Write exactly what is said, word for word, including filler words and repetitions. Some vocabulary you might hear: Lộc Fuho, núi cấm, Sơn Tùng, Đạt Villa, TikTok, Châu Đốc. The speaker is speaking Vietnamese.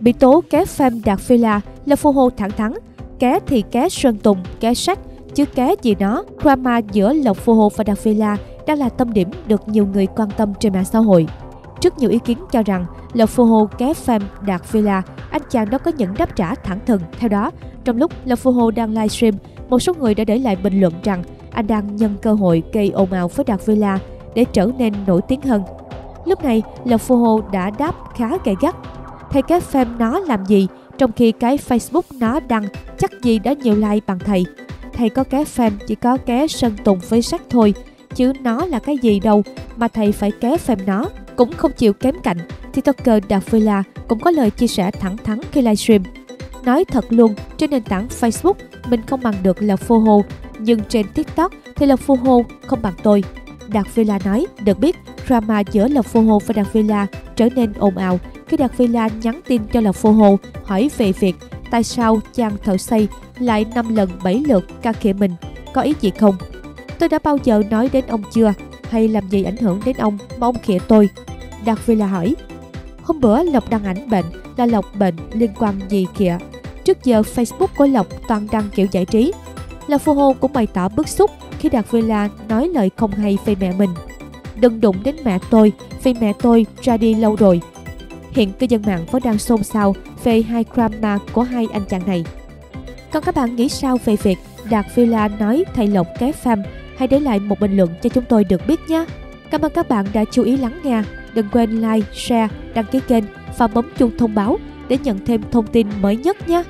Bị tố ké fan Đạt Villa, Lộc Fuho thẳng thắn, ké thì ké Sơn Tùng, ké sách, chứ ké gì đó. Drama giữa Lộc Fuho và Đạt Villa đang là tâm điểm được nhiều người quan tâm trên mạng xã hội. Trước nhiều ý kiến cho rằng Lộc Fuho ké fan Đạt Villa, anh chàng đó có những đáp trả thẳng thừng. Theo đó, trong lúc Lộc Fuho đang livestream, một số người đã để lại bình luận rằng anh đang nhân cơ hội gây ồn ào với Đạt Villa để trở nên nổi tiếng hơn. Lúc này, Lộc Fuho đã đáp khá gay gắt. Thầy cái fan nó làm gì, trong khi cái Facebook nó đăng chắc gì đã nhiều like bằng thầy. Thầy có cái fan chỉ có cái Sơn Tùng với sách thôi, chứ nó là cái gì đâu mà thầy phải ké fan nó. Cũng không chịu kém cạnh, TikToker Đạt Villa cũng có lời chia sẻ thẳng thắn khi livestream. Nói thật luôn, trên nền tảng Facebook mình không bằng được Lộc Fuho, nhưng trên TikTok thì Lộc Fuho không bằng tôi. Đạt Villa nói, được biết, drama giữa Lộc Fuho và Đạt Villa trở nên ồn ào khi Đạt Villa nhắn tin cho Lộc Fuho hỏi về việc tại sao chàng thợ xây lại năm lần bảy lượt ca khịa mình, có ý gì không? Tôi đã bao giờ nói đến ông chưa, hay làm gì ảnh hưởng đến ông mà ông khịa tôi? Đạt Villa hỏi. Hôm bữa Lộc đăng ảnh bệnh là Lộc bệnh liên quan gì khịa? Trước giờ Facebook của Lộc toàn đăng kiểu giải trí. Lộc Fuho cũng bày tỏ bức xúc khi Đạt Villa nói lời không hay về mẹ mình. Đừng đụng đến mẹ tôi, vì mẹ tôi ra đi lâu rồi. Hiện cư dân mạng vẫn đang xôn xao về hai drama của hai anh chàng này. Còn các bạn nghĩ sao về việc Đạt Villa nói thầy Lộc ké fan? Hãy để lại một bình luận cho chúng tôi được biết nhé. Cảm ơn các bạn đã chú ý lắng nghe. Đừng quên like, share, đăng ký kênh và bấm chuông thông báo để nhận thêm thông tin mới nhất nhé.